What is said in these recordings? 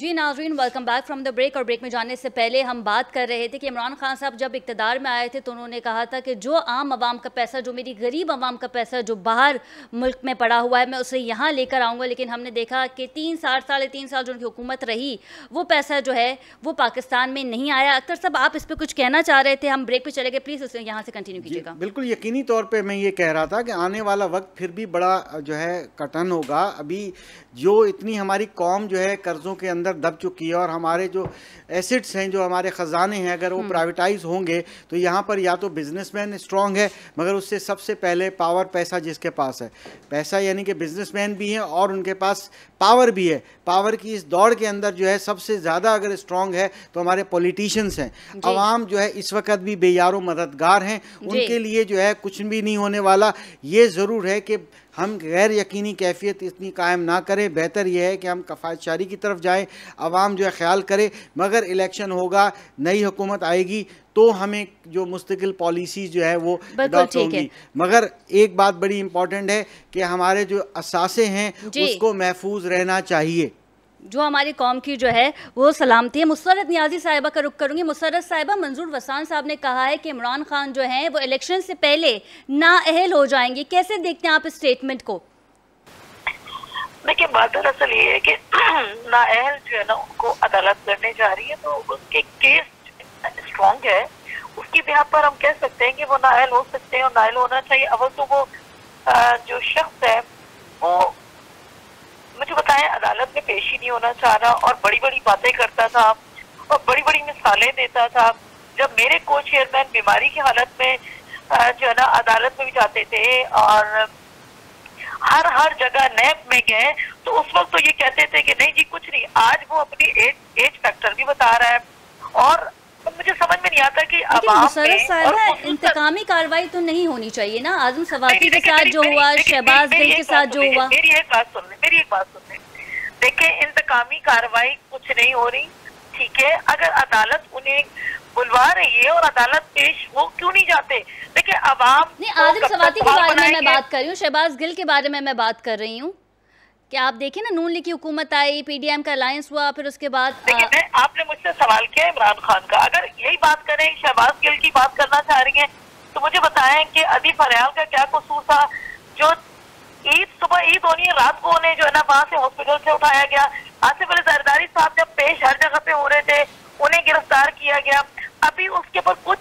जी नाज़रीन, welcome back from the break. और break में जाने से पहले हम बात कर रहे थे कि इमरान खान साहब जब इक़्तिदार में आए थे तो उन्होंने कहा था कि जो आम आवाम का पैसा, जो मेरी गरीब आवाम का पैसा जो बाहर मुल्क में पड़ा हुआ है, मैं उसे यहाँ लेकर आऊँगा। लेकिन हमने देखा कि 3 साल जो उनकी हुकूमत रही वो पैसा जो है वो पाकिस्तान में नहीं आया। अख्तर साहब, आप इस पर कुछ कहना चाह रहे थे, हम ब्रेक पर चले गए, प्लीज़ उसे यहाँ से कंटिन्यू कीजिएगा। बिल्कुल, यकीनी तौर पर मैं ये कह रहा था कि आने वाला वक्त फिर भी बड़ा जो है कठिन होगा। अभी जो इतनी हमारी कौम जो है कर्ज़ों के अंदर दब चुकी है और हमारे जो एसेट्स हैं, जो हमारे ख़जाने हैं, अगर वो प्राइवेटाइज होंगे तो यहाँ पर या तो बिजनेसमैन स्ट्रांग है, मगर उससे सबसे पहले पावर, पैसा जिसके पास है, पैसा यानी कि बिजनेसमैन भी हैं और उनके पास पावर भी है। पावर की इस दौड़ के अंदर जो है सबसे ज़्यादा अगर स्ट्रांग है तो हमारे पॉलिटिशियंस हैं। आवाम जो है इस वक्त भी बेयारो मददगार हैं, उनके लिए जो है कुछ भी नहीं होने वाला। ये ज़रूर है कि हम गैर यकीनी कैफियत इतनी कायम ना करें। बेहतर यह है कि हम कफायतशारी की तरफ जाएं, आवाम जो है ख्याल करे। मगर इलेक्शन होगा, नई हुकूमत आएगी तो हमें जो मुस्तकिल पॉलिसी जो है वो अडॉप्ट होंगी। मगर एक बात बड़ी इम्पॉर्टेंट है कि हमारे जो असासे हैं उसको महफूज रहना चाहिए, जो हमारी कौम की जो है वो सलामती है। मुसरत नियाज़ी साहिबा का रुख करूँगी। मुसरत साहिबा, मंजूर वसान साहब ने कहा है कि इमरान खान जो हैं वो इलेक्शन से पहले नाअहल हो जाएंगे, कैसे देखते हैं आप इस स्टेटमेंट को? देखिए, बात दरअसल ये है कि नाअहल जो है ना उनको अदालत करने जा रही है, तो उसके केस स्ट्रॉन्ग है, उसकी बिना पर हम कह सकते हैं कि वो नाअहल हो सकते हैं और नाअहल होना चाहिए। अवल तो वो जो शख्स है वो मुझे बताएं अदालत में पेश ही नहीं होना चाह रहा और बड़ी बड़ी बातें करता था और बड़ी बड़ी मिसालें देता था। जब मेरे को चेयरमैन बीमारी की हालत में जो है ना अदालत में भी जाते थे और हर जगह नैब में गए, तो उस वक्त तो ये कहते थे कि नहीं जी कुछ नहीं। आज वो अपनी एज फैक्टर भी बता रहा है और मुझे समझ में नहीं आता कि इंतकामी कार्रवाई तो नहीं होनी चाहिए ना। आजम स्वाति के साथ जो हुआ, शहबाज गिल के साथ जो हुआ, मेरी एक बात सुन ले। देखे, इंतकामी कार्रवाई कुछ नहीं हो रही, ठीक है। अगर अदालत उन्हें बुलवा रही है और अदालत पेश वो क्यों नहीं जाते? देखिए, आवाम आजम स्वाति के बारे में मैं बात कर रही हूँ, शहबाज गिल के बारे में मैं बात कर रही हूँ। क्या आप देखें ना, नून लीग की हुकूमत आई, पीडीएम का अलायंस हुआ, फिर उसके बाद देखिए, आपने मुझसे सवाल किया इमरान खान का, अगर यही बात करें शहबाज गिल की बात करना चाह रही हैं तो मुझे बताएं कि अदीब हरियाल का क्या कसूर था? जो सुबह ईद होनी है, रात को उन्हें जो है ना वहाँ से हॉस्पिटल से उठाया गया। आसिफ अली जरदारी साहब जब पेश हर जगह पे हो रहे थे उन्हें गिरफ्तार किया गया। अभी उसके ऊपर कुछ,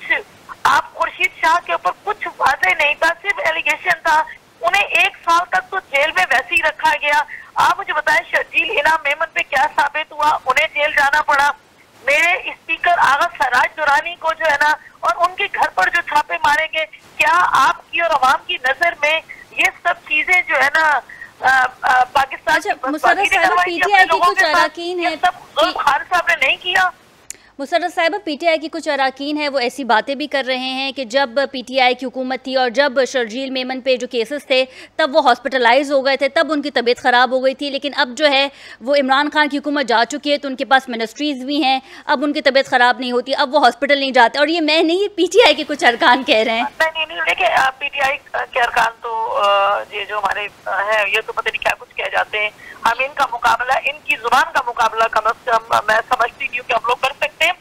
आप खुर्शीद शाह के ऊपर कुछ वाजह नहीं था, सिर्फ एलिगेशन था। उन्हें 1 साल तक तो जेल में वैसे ही रखा गया। आप मुझे बताएं शर्जील हिना मेमन पे क्या साबित हुआ, उन्हें जेल जाना पड़ा। मेरे स्पीकर आगा सराज दुरानी को जो है ना और उनके घर पर जो छापे मारे गए। क्या आपकी और आवाम की नजर में ये सब चीजें जो है ना पाकिस्तान खान साहब ने नहीं किया? मुसरत साहिबा, पीटीआई की कुछ अरकान हैं वो ऐसी बातें भी कर रहे हैं कि जब पीटीआई की हुकूमत थी और जब शर्जील मेमन पे जो केसेस थे तब वो हॉस्पिटलाइज हो गए थे, तब उनकी तबीयत ख़राब हो गई थी। लेकिन अब जो है वो इमरान खान की हुकूमत जा चुकी है तो उनके पास मिनिस्ट्रीज़ भी हैं, अब उनकी तबीयत ख़राब नहीं होती, अब वो हॉस्पिटल नहीं जाते। और ये मैं नहीं, पीटीआई के कुछ अरकान कह रहे हैं। देखिए, पीटीआई के अरकान तो ये जो हमारे हैं ये तो पता नहीं क्या कुछ कह जाते हैं। हम इनका मुकाबला, इनकी जुबान का मुकाबला कम अज़ कम मैं समझती हूँ कि हम लोग कर सकते हैं।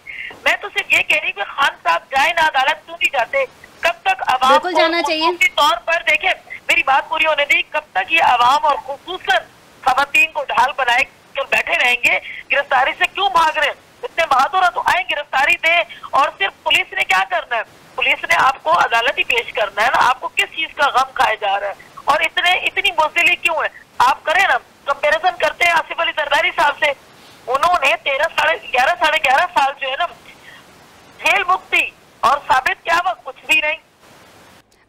मैं तो सिर्फ ये कह रही कि खान साहब जाए ना, अदालत क्यों नहीं जाते? कब तक आवाम को जाना चाहिए? तौर पर देखें, मेरी बात पूरी होने दी, कब तक ये आवाम और खुसूसन खवातीन को ढाल बनाए कर बैठे रहेंगे? गिरफ्तारी से क्यों भाग रहे हैं? इतने बहादुर तो आए, गिरफ्तारी दें। और सिर्फ पुलिस ने क्या करना है? पुलिस ने आपको अदालत ही पेश करना है ना, आपको किस चीज का गम खाया जा रहा है? और इतनी मुश्किलें क्यों है? आप करें ना, कंपेरिजन करते हैं आसिफ अली जरदारी साहब से। उन्होंने 13 साढ़े 11 साल जो है ना जेल मुक्ति और साबित क्या हुआ? कुछ भी नहीं।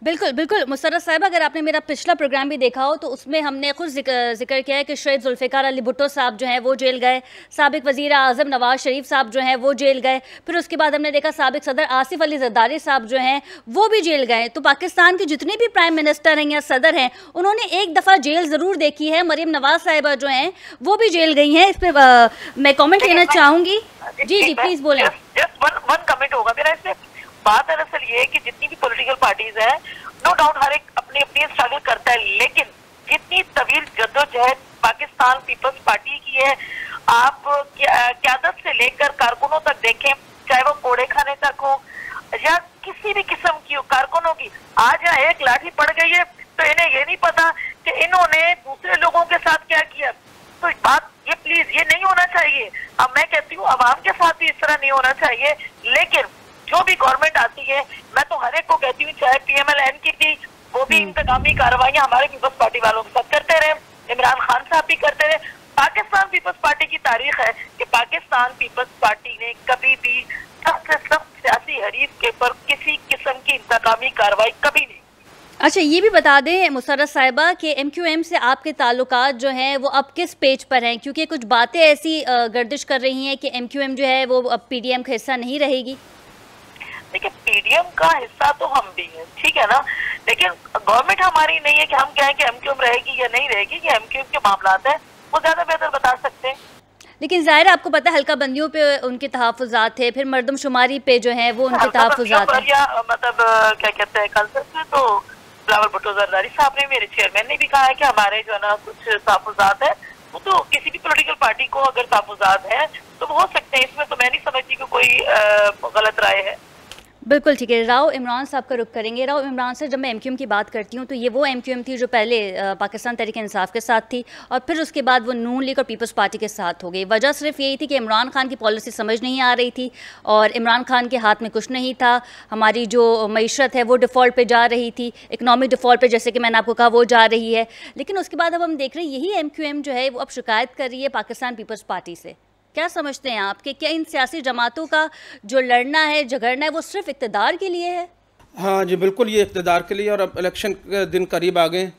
बिल्कुल बिल्कुल मुसरत साहिबा, अगर आपने मेरा पिछला प्रोग्राम भी देखा हो तो उसमें हमने खुद जिक्र किया है कि शहीद जुल्फ़िकार अली भुट्टो साहब जो हैं वो जेल गए, साबिक वज़ीर आज़म नवाज़ शरीफ साहब जो हैं वो जेल गए, फिर उसके बाद हमने देखा साबिक सदर आसिफ अली जरदारी साहब जो हैं वो भी जेल गए। तो पाकिस्तान के जितने भी प्राइम मिनिस्टर हैं या सदर हैं उन्होंने एक दफ़ा जेल ज़रूर देखी है। मरीम नवाज़ साहिबा जो हैं वो भी जेल गई हैं। इस पर मैं कॉमेंट लेना चाहूँगी। जी जी, प्लीज़ बोलें। बात दरअसल ये है कि जितनी भी पॉलिटिकल पार्टीज हैं, नो डाउट हर एक अपनी अपनी स्ट्रगल करता है, लेकिन जितनी तवील जद्दोजहद पाकिस्तान पीपल्स पार्टी की है आप क्यादत से लेकर कारकुनों तक देखें, चाहे वो कोड़े खाने तक हो या किसी भी किस्म की कारकुनों की, आज यहाँ एक लाठी पड़ गई है तो इन्हें ये नहीं पता कि इन्होंने दूसरे लोगों के साथ क्या किया। तो बात ये प्लीज ये नहीं होना चाहिए। अब मैं कहती हूँ आवाम के साथ भी इस तरह नहीं होना चाहिए, लेकिन जो भी गवर्नमेंट आती है, मैं तो हर एक को कहती हूँ, चाहे PML-N की थी, वो भी इंतजामी कार्रवाइयाँ हमारे पीपल्स पार्टी वालों के साथ करते रहे, इमरान खान साहब भी करते रहे। पाकिस्तान पीपल्स पार्टी की तारीख है कि पाकिस्तान पीपल्स पार्टी ने कभी भी सख्त से सख्त सियासी हरीफ के पर किसी किस्म की इंतजामी कार्रवाई कभी नहीं। अच्छा, ये भी बता दें मुसर्रत साहिबा कि MQM से आपके ताल्लुकात जो हैं वो अब किस पेज पर हैं, क्योंकि कुछ बातें ऐसी गर्दिश कर रही हैं कि MQM जो है वो अब PDM का हिस्सा नहीं रहेगी। देखिए, PDM का हिस्सा तो हम भी हैं, ठीक है ना, लेकिन गवर्नमेंट हमारी नहीं है कि हम कहें कि MQM रहेगी या नहीं रहेगी। ये MQM के मामला है, वो ज़्यादा बेहतर बता सकते हैं। लेकिन ज़ाहिर है आपको पता है हल्का बंदियों पे उनके तहफ़ुज़ात थे, फिर मरदमशुमारी पे जो है वो उनके तहफ़ुज़ात थे। मतलब क्या कहते हैं, कल से तो भुट्टो जरदारी साहब ने, मेरे चेयरमैन ने भी कहा है कि हमारे जो है ना कुछ तहफ़ुज़ात है, वो तो किसी भी पोलिटिकल पार्टी को अगर तहफ़ुज़ात है तो वो हो सकते हैं, इसमें तो मैं नहीं समझती कि कोई गलत राय है। बिल्कुल ठीक है। राव इमरान साहब का रुख करेंगे। राव इमरान से जब मैं MQM की बात करती हूँ तो ये वो MQM थी जो पहले पाकिस्तान तहरीक-ए- इंसाफ के साथ थी और फिर उसके बाद वो नून लीग और पीपल्स पार्टी के साथ हो गई। वजह सिर्फ यही थी कि इमरान खान की पॉलिसी समझ नहीं आ रही थी और इमरान खान के हाथ में कुछ नहीं था। हमारी जो मईशत है वो डिफ़ॉल्ट पर जा रही थी, इकनॉमिक डिफ़ॉल्ट पर, जैसे कि मैंने आपको कहा, वो जा रही है। लेकिन उसके बाद अब हम देख रहे हैं यही MQM जो है वो अब शिकायत कर रही है पाकिस्तान पीपल्स पार्टी से। क्या समझते हैं आप कि क्या इन सियासी जमातों का जो लड़ना है, झगड़ना है, वो सिर्फ इक़्तदार के लिए है? हाँ जी बिल्कुल, ये इक़्तदार के लिए, और अब इलेक्शन के दिन करीब आ गए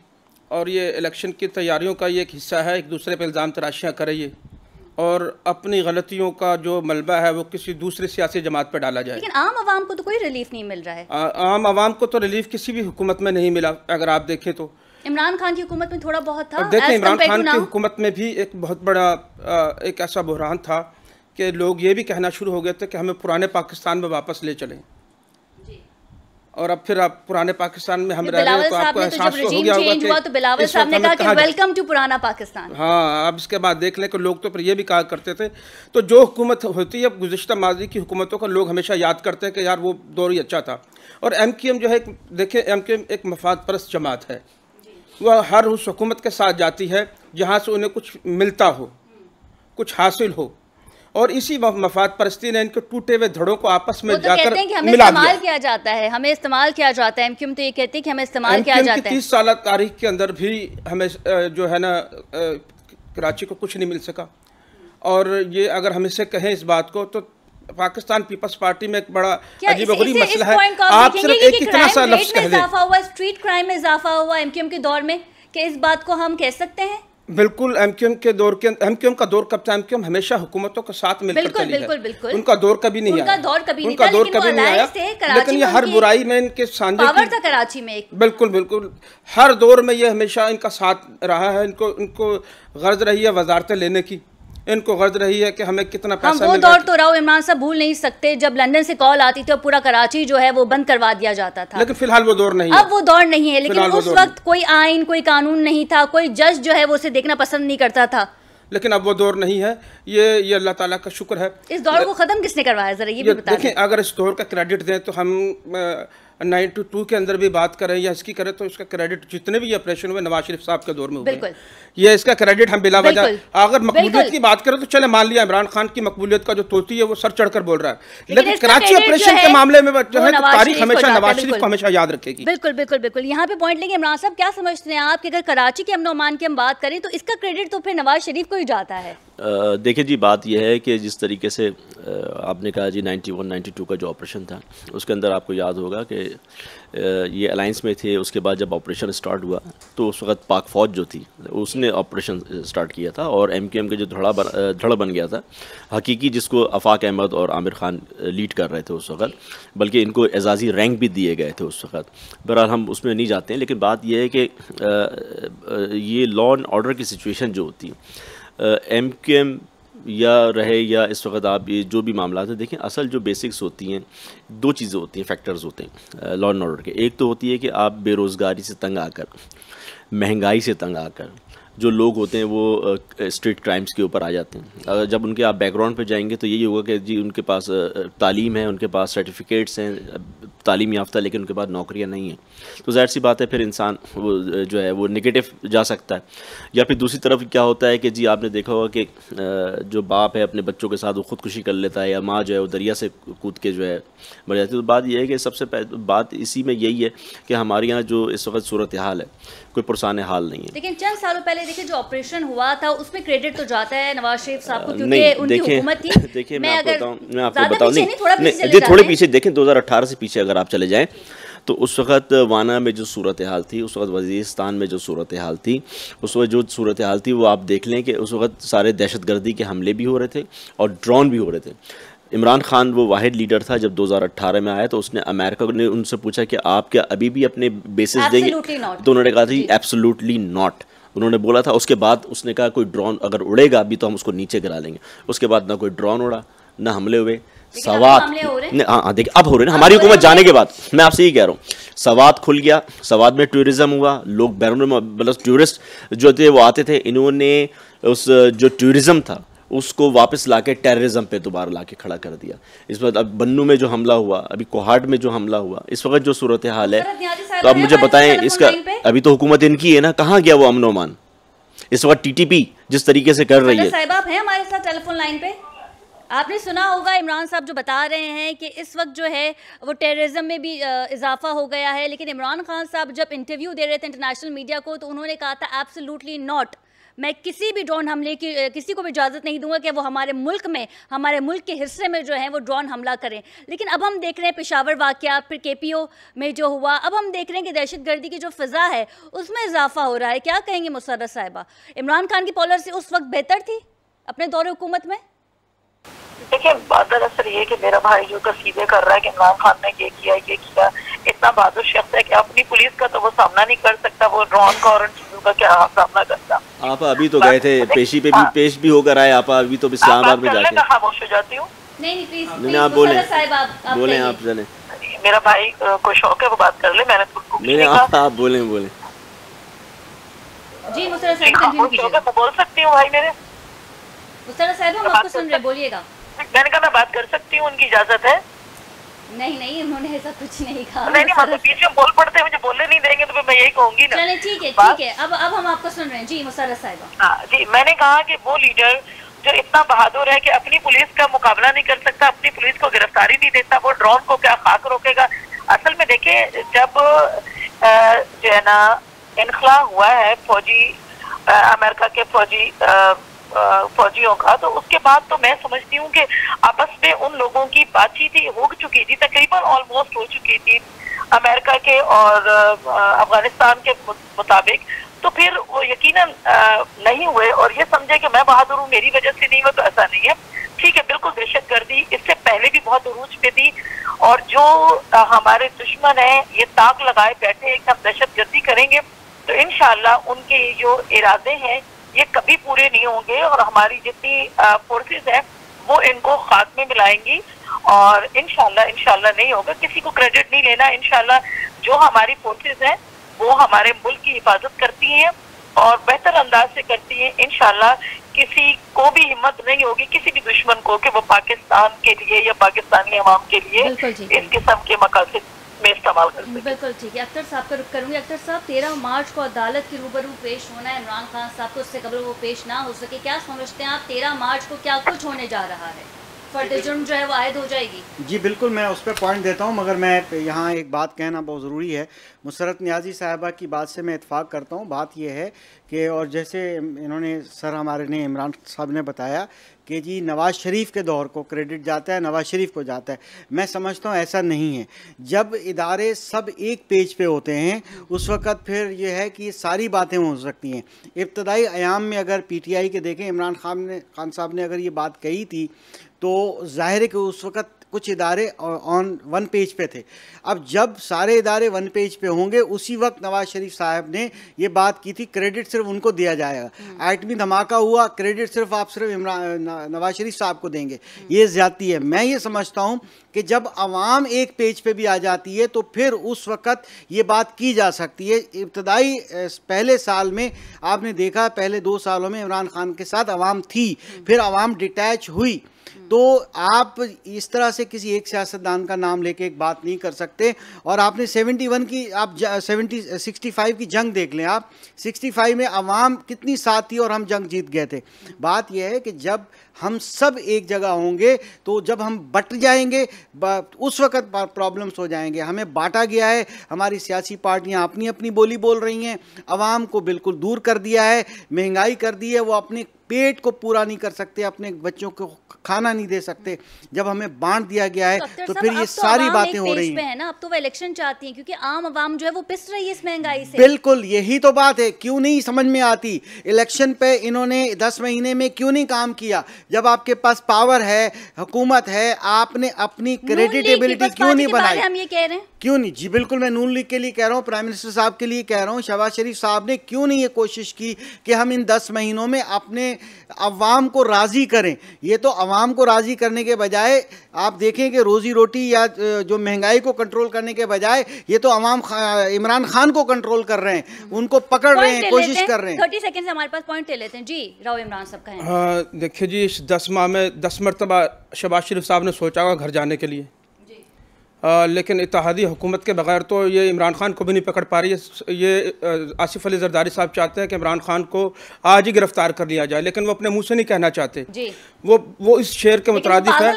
और ये इलेक्शन की तैयारियों का ये एक हिस्सा है, एक दूसरे पे इल्ज़ाम तराशियाँ करे ये, और अपनी गलतियों का जो मलबा है वो किसी दूसरे सियासी जमात पर डाला जाए। लेकिन आम आवाम को तो कोई रिलीफ नहीं मिल रहा है। आम आवाम को तो रिलीफ किसी भी हुकूमत में नहीं मिला। अगर आप देखें तो इमरान खान की हुकूमत में थोड़ा बहुत था। देखिए, इमरान खान की हुकूमत में भी एक बहुत बड़ा एक ऐसा बहरान था कि लोग ये भी कहना शुरू हो गए थे कि हमें पुराने पाकिस्तान में वापस ले चलें, और अब फिर आप पुराने पाकिस्तान में हम रह रहे हैं तो आपको एहसास हो गया होगा तो बिलावल साहब ने कहा कि वेलकम टू पुराना पाकिस्तान। हाँ, अब इसके बाद देख लें कि लोग तो फिर ये भी कहा करते थे। तो जो हुकूमत होती है, गुज़िश्ता माजी की हुकूमतों का लोग हमेशा याद करते हैं कि यार वो दौर ही अच्छा था। और MQM जो है, देखिए, MQM एक मफाद परस्त जमात है, वह हर उस हुकूमत के साथ जाती है जहाँ से उन्हें कुछ मिलता हो, कुछ हासिल हो, और इसी मफाद परस्ती ने इनके टूटे हुए धड़ों को आपस में जाकर इस्तेमाल किया जाता है। हमें इस्तेमाल किया जाता है। MQM तो ये कहती है कि हमें इस्तेमाल किया जाता है। 30 साल तारीख के अंदर भी हमें जो है ना कराची को कुछ नहीं मिल सका। और ये अगर हम इसे कहें इस बात को, तो पाकिस्तान पीपल्स पार्टी में एक बड़ा अजीबोगरीब मसला है। आप सिर्फ एक इतना सा लफ्ज़ कह दें, इजाफा हुआ, स्ट्रीट क्राइम में इजाफा हुआ MQM के दौर में, कि इस बात को हम कह सकते हैं? बिल्कुल, MQM के दौर के MQM का दौर कब था? MQM हमेशा हुकूमतों के साथ मिलकर चली है। बिल्कुल बिल्कुल, उनका दौर कभी नहीं आया, उनका दौर कभी नहीं आया, लेकिन ये हर बुराई में इनके सांझे पावर था कराची में। बिल्कुल बिल्कुल, हर दौर में ये हमेशा इनका साथ रहा है। इनको गर्ज रही है वजारतें लेने की, इनको गर्ज रही है कि हमें कितना पैसा मिल रहा है। वो दौर तो राव इमरान साहब भूल नहीं सकते जब लंदन से कॉल आती थी और पूरा कराची जो है वो बंद करवा दिया जाता था। लेकिन फिलहाल वो दौर नहीं है, अब वो दौर नहीं है। लेकिन उस वक्त कोई आइन, कोई कानून नहीं था, कोई जज जो है वो उसे देखना पसंद नहीं करता था। लेकिन अब वो दौर नहीं है। ये अल्लाह ताला का शुक्र है। इस दौर को ख़त्म किसने करवाया, जरा ये भी बता दें। अगर इस दौर का क्रेडिट दें तो हम 92 के अंदर भी बात करें या इसकी करें तो इसका क्रेडिट जितने भी ऑपरेशन हुए नवाज शरीफ साहब के दौर में हुए, ये इसका क्रेडिट हम बिला वजह। अगर मकबूलियत की बात करें तो चले मान लिया इमरान खान की मकबूलियत का जो तोती है वो सर चढ़कर बोल रहा है, लेकिन कराची ऑपरेशन के मामले में जो है तारीख हमेशा नवाज शरीफ को हमेशा याद रखेगी। बिल्कुल बिल्कुल बिल्कुल, यहाँ पे पॉइंट लेंगे। इमरान साहब, क्या समझते हैं आप कि अगर कराची के अमन-ओ-अमान की हम बात करें तो इसका क्रेडिट तो फिर नवाज शरीफ को ही जाता है? देखिए जी, बात यह है कि जिस तरीके से आपने कहा जी 91-92 का जो ऑपरेशन था उसके अंदर आपको याद होगा कि ये अलाइंस में थे। उसके बाद जब ऑपरेशन स्टार्ट हुआ तो उस वक्त पाक फ़ौज जो थी उसने ऑपरेशन स्टार्ट किया था और MQM के जो धड़ा बन गया था हकीकी, जिसको अफाक अहमद और आमिर ख़ान लीड कर रहे थे उस वक्त, बल्कि इनको एजाज़ी रैंक भी दिए गए थे उस वक्त। बहरहाल हम उसमें नहीं जाते हैं, लेकिन बात यह है कि ये लॉ एंड ऑर्डर की सिचुएशन जो होती MQM या रहे या इस वक्त आप ये जो भी मामला है, देखें असल जो बेसिक्स होती हैं, दो चीज़ें होती हैं, फैक्टर्स होते हैं लॉ एंड ऑर्डर के। एक तो होती है कि आप बेरोज़गारी से तंग आकर, महंगाई से तंग आकर, जो लोग होते हैं वो स्ट्रीट क्राइम्स के ऊपर आ जाते हैं। अगर जब उनके आप बैकग्राउंड पे जाएंगे तो यही होगा कि जी उनके पास तालीम है, उनके पास सर्टिफिकेट्स हैं, तालीम याफ्ता, लेकिन उनके पास नौकरियां नहीं हैं। तो जाहिर सी बात है फिर इंसान वो जो है वो नेगेटिव जा सकता है। या फिर दूसरी तरफ क्या होता है कि जी आपने देखा होगा कि जो बाप है अपने बच्चों के साथ वो खुदकुशी कर लेता है, या माँ जो है वो दरिया से कूद के जो है मर जाती है। तो बात यह है कि सबसे बात इसी में यही है कि हमारे यहाँ जो इस वक्त सूरत हाल है कोई पुरसाने हाल नहीं है। लेकिन चंद सालों पहले देखिए जो ऑपरेशन हुआ था उसमें क्रेडिट तो जाता है नवाज शरीफ साहब को क्योंकि उनकी हुकूमत थी। देखिए मैं आपको बताऊं नहीं, थोड़े पीछे देखें 2018 से पीछे अगर आप चले जाएं तो उस वक्त वाना में जो सूरत हाल थी, उस वक्त वजीरिस्तान में जो सूरत हाल थी, उस वक्त जो सूरत हाल थी वो आप देख लें कि उस वक्त सारे दहशतगर्दी के हमले भी हो रहे थे और ड्रोन भी हो रहे थे। इमरान खान वो वाहिद लीडर था जब 2018 में आया तो उसने अमेरिका ने उनसे पूछा कि आप क्या अभी भी अपने बेसिस देंगे, तो उन्होंने कहा था एब्सोल्युटली नॉट। उन्होंने बोला था, उसके बाद उसने कहा कोई ड्रोन अगर उड़ेगा अभी तो हम उसको नीचे गिरा लेंगे। उसके बाद ना कोई ड्रोन उड़ा, ना हमले हुए। सवात हाँ देखिए अब हो रहे हैं हमारी हुकूमत जाने के बाद, मैं आपसे यही कह रहा हूँ। सवात खुल गया, सवात में टूरिज़्म हुआ, लोग बैरून मतलब टूरिस्ट जो थे वो आते थे, इन्होंने उस जो टूरिज़्म था उसको वापस लाके टेररिज्म पे दोबारा लाके खड़ा कर दिया। इस वक्त अब बन्नू में जो हमला हुआ, अभी कोहाट में जो हमला हुआ, इस वक्त जो सूरत हाल है तो आप मुझे बताएं इसका अभी तो हुकूमत इनकी है ना, कहाँ गया वो अमन ओमान? इस वक्त टीटीपी जिस तरीके से कर रही है। साहब आप हैं हमारे साथ टेलीफोन लाइन पे। आपने सुना होगा इमरान साहब जो बता रहे हैं कि इस वक्त जो है वो टेररिज्म में भी इजाफा हो गया है, लेकिन इमरान खान साहब जब इंटरव्यू दे रहे थे इंटरनेशनल मीडिया को तो उन्होंने कहा था एब्सोल्युटली नॉट, मैं किसी भी ड्रोन हमले की किसी को भी इजाज़त नहीं दूंगा कि वो हमारे मुल्क के हिस्से में जो है वो ड्रोन हमला करें। लेकिन अब हम देख रहे हैं पेशावर वाक़या, फिर KPO में जो हुआ, अब हम देख रहे हैं कि दहशतगर्दी की जो फ़िज़ा है उसमें इजाफा हो रहा है। क्या कहेंगे मुसर्रत साहिबा, इमरान खान की पॉलिसी उस वक्त बेहतर थी अपने दौर हुकूमत में? देखिए दरअसल ये कि मेरा भाई जो तस्वीरें कर रहा है कि इमरान खान ने ये किया, इतना बहादुर शख्स है कि अपनी पुलिस का तो वो सामना नहीं कर सकता, वो ड्रोन का और चीज़ों का क्या सामना करता। आप अभी तो गए थे पेशी पे भी, पेश भी होकर आए आप अभी तो इस्लामाबाद में जाके। मैं खामोश हो जाती हूँ, नहीं आप बोले आप जाने, मेरा भाई को शौक है वो बात कर ले, मैंने आप बोले जी मुसर्रत बोल सकती हूँ भाई मेरे। मुसर्रत साहब हम आपको सुन रहे, बोलिएगा। मैंने कहा मैं बात कर सकती हूँ, उनकी इजाजत है? नहीं उन्होंने ऐसा कुछ नहीं कहा। नहीं मतलब बीच में बोल पड़ते हैं, मुझे बोलने नहीं देंगे तो मैं यही कहूंगी ना। चलिए ठीक है अब हम आपको सुन रहे हैं जी मुसर्रत साहिबा। हाँ जी, मैंने कहा कि वो लीडर जो इतना बहादुर है कि अपनी पुलिस का मुकाबला नहीं कर सकता, अपनी पुलिस को गिरफ्तारी नहीं देता, वो ड्रोन को क्या खाक रोकेगा? असल में देखिये जब जो है ना इनखला हुआ है फौजी अमेरिका के फौजियों का, तो उसके बाद तो मैं समझती हूँ कि आपस में उन लोगों की बातचीत हो चुकी थी, तकरीबन ऑलमोस्ट हो चुकी थी अमेरिका के और अफगानिस्तान के मुताबिक, तो फिर वो यकीनन नहीं हुए। और ये समझे कि मैं बहादुर हूँ मेरी वजह से नहीं हुआ, तो ऐसा नहीं है। ठीक है, बिल्कुल दहशतगर्दी इससे पहले भी बहुत उरूज पे थी और जो हमारे दुश्मन है ये ताक लगाए बैठे कि हम दहशतगर्दी करेंगे, तो इंशाल्लाह उनके जो इरादे हैं ये कभी पूरे नहीं होंगे और हमारी जितनी फोर्सेस हैं वो इनको खात्मे में लाएंगी और इंशाल्लाह नहीं होगा। किसी को क्रेडिट नहीं लेना, इंशाल्लाह जो हमारी फोर्सेस हैं वो हमारे मुल्क की हिफाजत करती हैं और बेहतर अंदाज से करती हैं। इंशाल्लाह किसी को भी हिम्मत नहीं होगी किसी भी दुश्मन को कि वो पाकिस्तान के लिए या पाकिस्तानी अवाम के लिए इस किस्म के मकासद में इस्तेमाल कर सकते। बिल्कुल ठीक है, अख्तर साहब का रुख करूँगी। अख्तर साहब 13 मार्च को अदालत के रूबरू पेश होना है इमरान खान साहब को, उससे कबल वो पेश ना हो सके, क्या समझते हैं आप 13 मार्च को क्या कुछ होने जा रहा है? फर्द जुर्म जो है वो आयद हो जाएगी। जी बिल्कुल, मैं उस पर पॉइंट देता हूँ, मगर मैं यहाँ एक बात कहना बहुत ज़रूरी है। मुसर्रत नियाज़ी साहिबा की बात से मैं इत्फाक़ करता हूँ। बात यह है कि और जैसे इन्होंने सर हमारे ने इमरान साहब ने बताया कि जी नवाज़ शरीफ के दौर को क्रेडिट जाता है, नवाज़ शरीफ को जाता है, मैं समझता हूँ ऐसा नहीं है। जब इदारे सब एक पेज पे होते हैं उस वक़्त फिर यह है कि सारी बातें हो सकती हैं। इब्तदाई आयाम में अगर PTI के देखें, इमरान खान साहब ने अगर ये बात कही थी तो ज़ाहिर है कि उस वक़्त कुछ इदारे ऑन वन पेज पे थे। अब जब सारे इदारे वन पेज पे होंगे उसी वक्त नवाज शरीफ साहब ने ये बात की थी क्रेडिट सिर्फ उनको दिया जाएगा, एटमी धमाका हुआ क्रेडिट सिर्फ आप सिर्फ इमरान नवाज शरीफ साहब को देंगे, ये ज्यादती है। मैं ये समझता हूँ कि जब आवाम एक पेज पे भी आ जाती है तो फिर उस वक्त ये बात की जा सकती है। इब्तदाई पहले साल में आपने देखा, पहले 2 सालों में इमरान खान के साथ आवाम थी, फिर आवाम डिटैच हुई। तो आप इस तरह से किसी एक सियासतदान का नाम लेके एक बात नहीं कर सकते। और आपने 71 की आप 65 की जंग देख लें, आप 65 में आवाम कितनी साथ थी और हम जंग जीत गए थे। बात यह है कि जब हम सब एक जगह होंगे तो जब हम बट जाएंगे उस वक्त प्रॉब्लम्स हो जाएंगे। हमें बांटा गया है, हमारी सियासी पार्टियां अपनी अपनी बोली बोल रही हैं, आवाम को बिल्कुल दूर कर दिया है, महंगाई कर दी है, वो अपने पेट को पूरा नहीं कर सकते, अपने बच्चों को खाना नहीं दे सकते। जब हमें बांट दिया गया है तो फिर ये सारी बातें हो रही हैं ना। अब तो वो इलेक्शन चाहती हैं क्योंकि आम आवाम जो है वो पिस रही है इस महंगाई से। बिल्कुल, यही तो बात है, क्यों नहीं समझ में आती इलेक्शन पे इन्होंने 10 महीने में क्यों नहीं काम किया? जब आपके पास पावर है, हुकूमत है, आपने अपनी क्रेडिटेबिलिटी क्यों नहीं बनाई? हम ये कह रहे हैं क्यों नहीं, जी बिल्कुल, मैं नून लीग के लिए कह रहा हूँ, प्राइम मिनिस्टर साहब के लिए कह रहा हूँ, शहबाज शरीफ साहब ने क्यों नहीं ये कोशिश की कि हम इन 10 महीनों में अपने अवाम को राज़ी करें? ये तो अवाम को राज़ी करने के बजाय आप देखें कि रोज़ी रोटी या जो महंगाई को कंट्रोल करने के बजाय ये तो अवाम इमरान खान को कंट्रोल कर रहे हैं, उनको पकड़ रहे हैं, कोशिश कर रहे हैं। 30 सेकेंड हमारे पास, पॉइंट ले लेते हैं जी, राव इमरान साहब का। देखिए जी, इस 10 माह में 10 मरतबा शहबाज शरीफ साहब ने सोचा होगा घर जाने के लिए, लेकिन इत्तेहादी हुकूमत के बगैर तो ये इमरान खान को भी नहीं पकड़ पा रही है। ये आसिफ अली जरदारी साहब चाहते हैं कि इमरान खान को आज ही गिरफ्तार कर लिया जाए, लेकिन वो अपने मुंह से नहीं कहना चाहते। वो इस शेर के मुतरादिफ है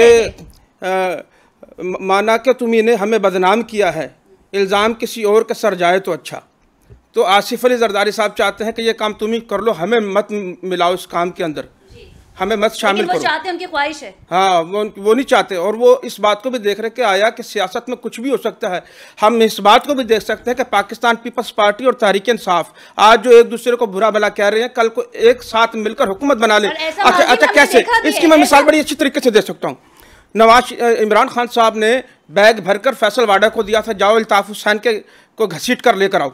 कि माना कि तुम इन्हें हमें बदनाम किया है, इल्ज़ाम किसी और के सर जाए तो अच्छा। तो आसिफ अली जरदारी साहब चाहते हैं कि ये काम तुम ही कर लो, हमें मत मिलाओ इस काम के अंदर, हमें मत शामिल करो। वो चाहते हैं, उनकी ख्वाहिश है। हाँ, वो नहीं चाहते। और वो इस बात को भी देख रहे कि आया कि सियासत में कुछ भी हो सकता है। हम इस बात को भी देख सकते हैं कि पाकिस्तान पीपल्स पार्टी और तहरीक इंसाफ आज जो एक दूसरे को बुरा भला कह रहे हैं, कल को एक साथ मिलकर हुकूमत बना लें। अच्छा, कैसे, इसकी मैं मिसाल बड़ी अच्छी तरीके से दे सकता हूँ। इमरान खान साहब ने बैग भरकर फैसल वाडा को दिया था, जाओ अल्ताफ हुसैन के को घसीट कर लेकर आओ।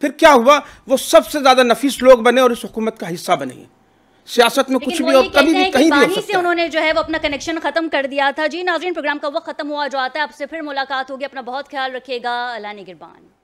फिर क्या हुआ? वो सबसे ज़्यादा नफीस लोग बने और इस हुकूमत का हिस्सा बने। सियासत में कुछ भी और कभी भी कहीं भी हो सकता है। उन्होंने जो है वो अपना कनेक्शन खत्म कर दिया था। जी नाज़रीन, प्रोग्राम का वक्त खत्म हुआ जाता है, आपसे फिर मुलाकात होगी, अपना बहुत ख्याल रखिएगा। अल्लाह निगहबान।